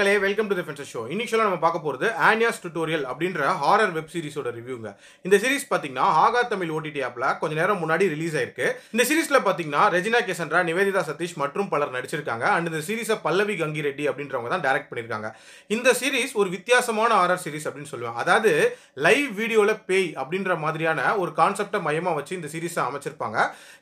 மக்களே welcome to the fencer show. இன்னைக்கு நம்ம பார்க்க போறது ஆன்யாஸ் டுட்டோரியல் அப்படின்ற ஹாரர் வெப் சீரிஸோட ரிவ்யூங்க. இந்த சீரிஸ் பாத்தீங்கன்னா ஆகா தமிழ் ஓடிடி ஆப்ல கொஞ்ச நேரம் முன்னாடி ரிலீஸ் ஆயிருக்கு. இந்த சீரிஸ்ல பாத்தீங்கன்னா ரெஜினா கேசன்ரா, நிவேதிதா சதீஷ், மற்றும் பலர் நடிச்சிருக்காங்க. அண்ட் இந்த சீரிஸை பல்லவி கங்கிரெட்டி அப்படின்றவங்க தான் டைரக்ட் பண்ணிருக்காங்க. இந்த சீரிஸ் ஒரு வித்தியாசமான ஹாரர் சீரிஸ் அப்படின்னு சொல்லுவாங்க. அதாவது லைவ் வீடியோல பேய் அப்படின்ற மாதிரியான ஒரு கான்செப்டை மையமா வச்சு இந்த சீரிஸை அமைச்சிருப்பாங்க.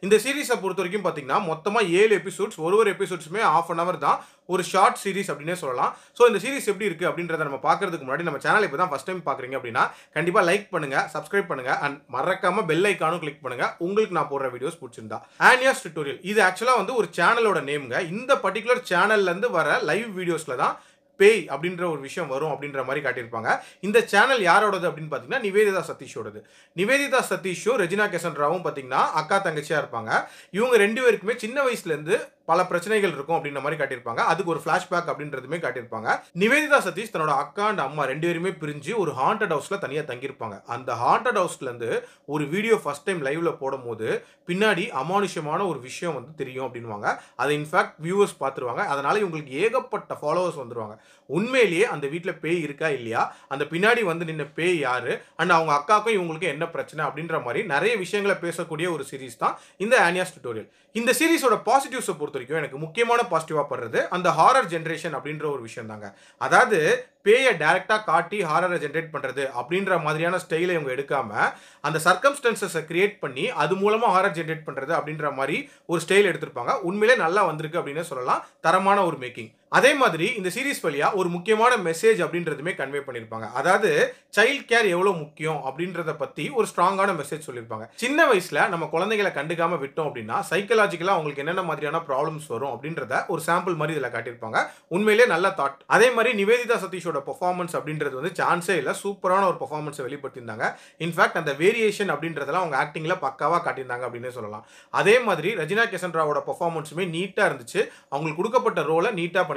இந்த சீரிஸை பொறுத்த வரைக்கும் பாத்தீங்கன்னா மொத்தமா 7 எபிசோட்ஸ், ஒரு எபிசோட்ஸுமே half an hour தான், ஒரு ஷார்ட் சீரிஸ் அப்படின்னே சொல்லலாம். ஸோ இந்த சீரிஸ் எப்படி இருக்குது அப்படின்றத நம்ம பார்க்கறதுக்கு முன்னாடி நம்ம சேனல் இப்போ தான் ஃபஸ்ட் டைம் பார்க்குறீங்க அப்படின்னா கண்டிப்பாக லைக் பண்ணுங்கள், சப்ஸ்கிரைப் பண்ணுங்கள், அண்ட் மறக்காமல் பெல் ஐக்கானும் கிளிக் பண்ணுங்கள் உங்களுக்கு நான் போடுற வீடியோஸ் பிடிச்சிருந்தா. ஆன்யாஸ் டுட்டோரியல் இது ஆக்சுவலாக ஒரு சேனலோட நேமுங்க. இந்த பர்டிகுலர் சேனல்லேருந்து வர லைவ் வீடியோஸில் தான் பேய் அப்படின்ற ஒரு விஷயம் வரும் அப்படின்ற மாதிரி காட்டியிருப்பாங்க. இந்த சேனல் யாரோடது அப்படின்னு பார்த்தீங்கன்னா நிவேதிதா சதீஷோடது. நிவேதிதா சதீஷும் ரெஜினா கேசன்ராவும் பார்த்தீங்கன்னா அக்கா தங்கச்சியாக இருப்பாங்க. இவங்க ரெண்டு பேருக்குமே சின்ன வயசுலேருந்து பல பிரச்சனைகள் இருக்கும் அப்படின்ற மாதிரி காட்டியிருப்பாங்க. அதுக்கு ஒரு ஃப்ளாஷ்பேக் அப்படின்றதுமே காட்டியிருப்பாங்க. நிவேதிதா சதீஷ் தன்னோட அக்கா அண்ட் அம்மா ரெண்டு பேருமே பிரிஞ்சு ஒரு ஹாண்டட் ஹவுஸில் தனியாக தங்கியிருப்பாங்க. அந்த ஹாண்டட் ஹவுஸ்லேருந்து ஒரு வீடியோ ஃபர்ஸ்ட் டைம் லைவ்ல போடும் போது பின்னாடி அமானுஷமான ஒரு விஷயம் தெரியும் அப்படின்வாங்க. அதை இன்ஃபேக்ட் வியூவர்ஸ் பார்த்துருவாங்க. அதனால இவங்களுக்கு ஏகப்பட்ட ஃபாலோவர்ஸ் வந்துருவாங்க. உண்மையிலேயே அந்த வீட்டில் பேய் இருக்கா இல்லையா, அந்த பின்னாடி நின்ன பேய் யாரு, அண்ட் அவங்க அக்காக்கும் இவங்களுக்கு என்ன பிரச்சனை அப்படின்ற மாதிரி நிறைய விஷயங்களை பேசக்கூடிய ஒரு சீரிஸ் தான் இந்த ஆன்யாஸ் டுட்டோரியல். இந்த சீரிஸோட பாசிட்டிவ்ஸை பொறுத்த எனக்கு முக்கியமான பாசிட்டிவா படுறது அந்த ஹாரர் ஜெனரேஷன் அப்படின்ற ஒரு விஷயம் தாங்க. அதாவது பேயை டைரக்டாக காட்டி ஹாரரை ஜென்ரேட் பண்ணுறது அப்படின்ற மாதிரியான ஸ்டைலை இவங்க எடுக்காமல் அந்த சர்க்கம்ஸ்டன்சஸை கிரியேட் பண்ணி அது மூலமாக ஹாரர் ஜென்ரேட் பண்ணுறது அப்படின்ற மாதிரி ஒரு ஸ்டைல் எடுத்திருப்பாங்க. உண்மையிலே நல்லா வந்திருக்கு அப்படின்னு சொல்லலாம். தரமான ஒரு மேக்கிங். அதே மாதிரி இந்த சீரிஸ் வழியாக ஒரு முக்கியமான மெசேஜ் அப்படின்றதுமே கன்வே பண்ணியிருப்பாங்க. அதாவது சைல்ட் கேர் எவ்வளோ முக்கியம் அப்படின்றத பற்றி ஒரு ஸ்ட்ராங்கான மெசேஜ் சொல்லியிருப்பாங்க. சின்ன வயசில் நம்ம குழந்தைகளை கண்டுக்காமல் விட்டோம் அப்படின்னா சைக்கலாஜிக்கலாக அவங்களுக்கு என்னென்ன மாதிரியான ப்ராப்ளம்ஸ் வரும் அப்படின்றத ஒரு சாம்பிள் மாதிரி இதில் காட்டியிருப்பாங்க. உண்மையிலே நல்ல தாட். அதே மாதிரி நிவேதிதா சதீஷோட பெர்ஃபார்மன்ஸ் அப்படின்றது சான்ஸே இல்லை. சூப்பரான ஒரு பெர்ஃபார்மன்ஸை வெளிப்படுத்தியிருந்தாங்க. இன்ஃபேக்ட் அந்த வேரியேஷன் அப்படின்றதெல்லாம் அவங்க ஆக்டிங்ல பக்காவாக காட்டியிருந்தாங்க அப்படின்னே சொல்லலாம். அதே மாதிரி ரெஜினா கேசன்ராவோட பெர்ஃபார்மன்ஸுமே நீட்டாக இருந்துச்சு. அவங்களுக்கு கொடுக்கப்பட்ட ரோலை நீட்டாக பண்ணியிருந்தாங்க.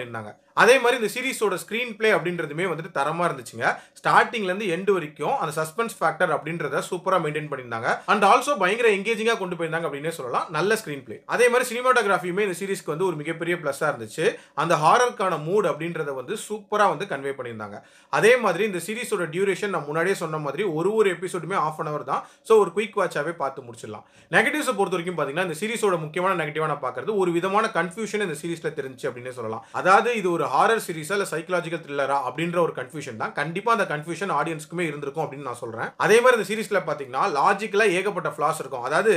அதே மாதிரி இந்த சீரிஸோட ஸ்க்ரீன் பிளே அப்படின்றதுமே தரமாக இருந்துச்சுங்க. ஸ்டார்டிங்லேருந்து எண்டு வரைக்கும் அந்த சஸ்பென்ஸ் ஃபேக்டர் அப்படின்றத சூப்பராக மெயின்டைன் பண்ணியிருந்தாங்க. அண்ட் ஆல்சோ பயங்கர எங்கேஜிங்காக கொண்டு போயிருந்தாங்க அப்படின்னே சொல்லலாம். நல்ல ஸ்க்ரீன் பிளே. அதே மாதிரி சினிமாட்டோகிராஃபியுமே இந்த சீரிஸ்க்கு ஒரு மிகப்பெரிய ப்ளஸ்ஸாக இருந்துச்சு. அந்த ஹாரருக்கான மூட் அப்படின்றத சூப்பராக கன்வே பண்ணி. அதே மாதிரி இந்த சீரிஸோட டியூரேஷன் நான் முன்னாடியே சொன்ன மாதிரி ஒரு எபிசோடுமே half an hour தான். சோ ஒரு குயிக் வாட்சாவே பார்த்து முடிச்சிடலாம். நெகட்டிவ்ஸ் பொறுத்த வரைக்கும் பாத்தீங்கன்னா இந்த சீரிஸோட முக்கியமான நெகட்டிவா நான் பார்க்கிறது ஒரு விதமான கன்ஃபியூஷன் இந்த சீரிஸ்ல தெரிஞ்சு அப்படினே சொல்லலாம். அதாவது இது ஒரு ஹாரர் சீரிஸா இல்ல சைக்காலஜிக்கல் த்ரில்லரா அப்படின்ற ஒரு கன்ஃபியூஷன் தான். கண்டிப்பா அந்த கன்ஃபியூஷன் ஆடியன்ஸ்க்குமே இருந்திருக்கும் அப்படின்னு நான் சொல்றேன். அதே மாதிரி இந்த சீரிஸ்ல பாத்தீங்கன்னா லாஜிக்கலா ஏகப்பட்ட ஃபிளாஸ் இருக்கும். அதாவது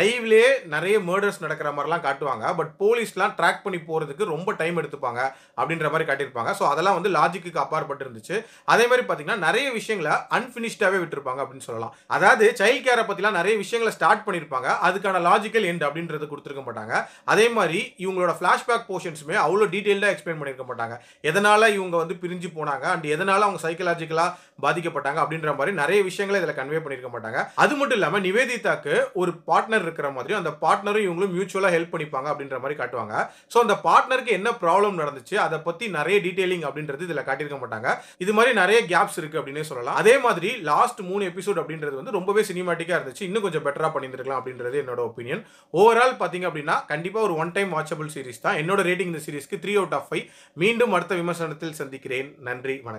லைவ்லயே நிறைய மர்டர்ஸ் நடக்கிற மாதிரிலாம் காட்டுவாங்க. பட் போலீஸ்லாம் ட்ராக் பண்ணி போறதுக்கு ரொம்ப டைம் எடுத்துப்பாங்க அப்படின்ற மாதிரி காட்டியிருப்பாங்க. சோ அதெல்லாம் லாஜிக்கு அப்பாற்பட்டு இருந்துச்சு. அதே மாதிரி பாத்தீங்கன்னா நிறைய விஷயங்களை அன்பினிஷ்டாவே விட்டுருப்பாங்க அப்படின்னு சொல்லலாம். அதாவது சைல்ட் கேரை பத்திலாம் நிறைய விஷயங்களை ஸ்டார்ட் பண்ணிருப்பாங்க. அதுக்கான லாஜிக்கல் எண்ட் அப்படின்றது கொடுத்துருக்க மாட்டாங்க. அதே மாதிரி இவங்களோட ஃபிளாஷ்பேக் போர்ஷன்ஸுமே அவ்வளோ டீடைல்டா எக்ஸ்பிளைன் பண்ணிருக்க மாட்டாங்க. எதனால இவங்க பிரிஞ்சு போனாங்க அண்ட் எதனால அவங்க சைக்கலாஜிக்கலா பாதிக்கப்பட்டாங்க அப்படின்ற மாதிரி நிறைய விஷயங்களை இதுல கன்வே பண்ணிருக்க மாட்டாங்க. அது மட்டும் இல்லாம நிவேதிதாக்கு ஒரு பார்ட்னர் இருக்கிற மாதிரி அந்த பார்ட்னரும் இவங்களும் மியூச்சுவலா ஹெல்ப் பண்ணிப்பாங்க அப்படின்ற மாதிரி காட்டுவாங்க. சோ அந்த பார்ட்னருக்கு என்ன ப்ராப்ளம் நடந்துச்சு அதை பத்தி நிறைய டீடைலிங் அப்படின்றது இதுல காட்டிருக்க மாட்டாங்க. இது மாதிரி நிறைய கேப்ஸ் இருக்கு அப்படினே சொல்லலாம். அதே மாதிரி லாஸ்ட் 3 எபிசோட் அப்படின்றது ரொம்பவே சினிமாட்டிக்கா இருந்துச்சு. இன்னும் கொஞ்சம் பெட்டரா பண்ணியிருக்கலாம் அப்படின்றது என்னோட ஒபினியன். ஓவரால் பாத்தீங்க அப்படின்னா கண்டிப்பா ஒரு ஒன் டைம் வாட்சபிள் சீரிஸ் தான். என்னோட ரேட்டிங் இந்த சீரிஸ்க்கு 3/5. மீண்டும் அடுத்த விமர்சனத்தில் சந்திக்கிறேன். நன்றி, வணக்கம்.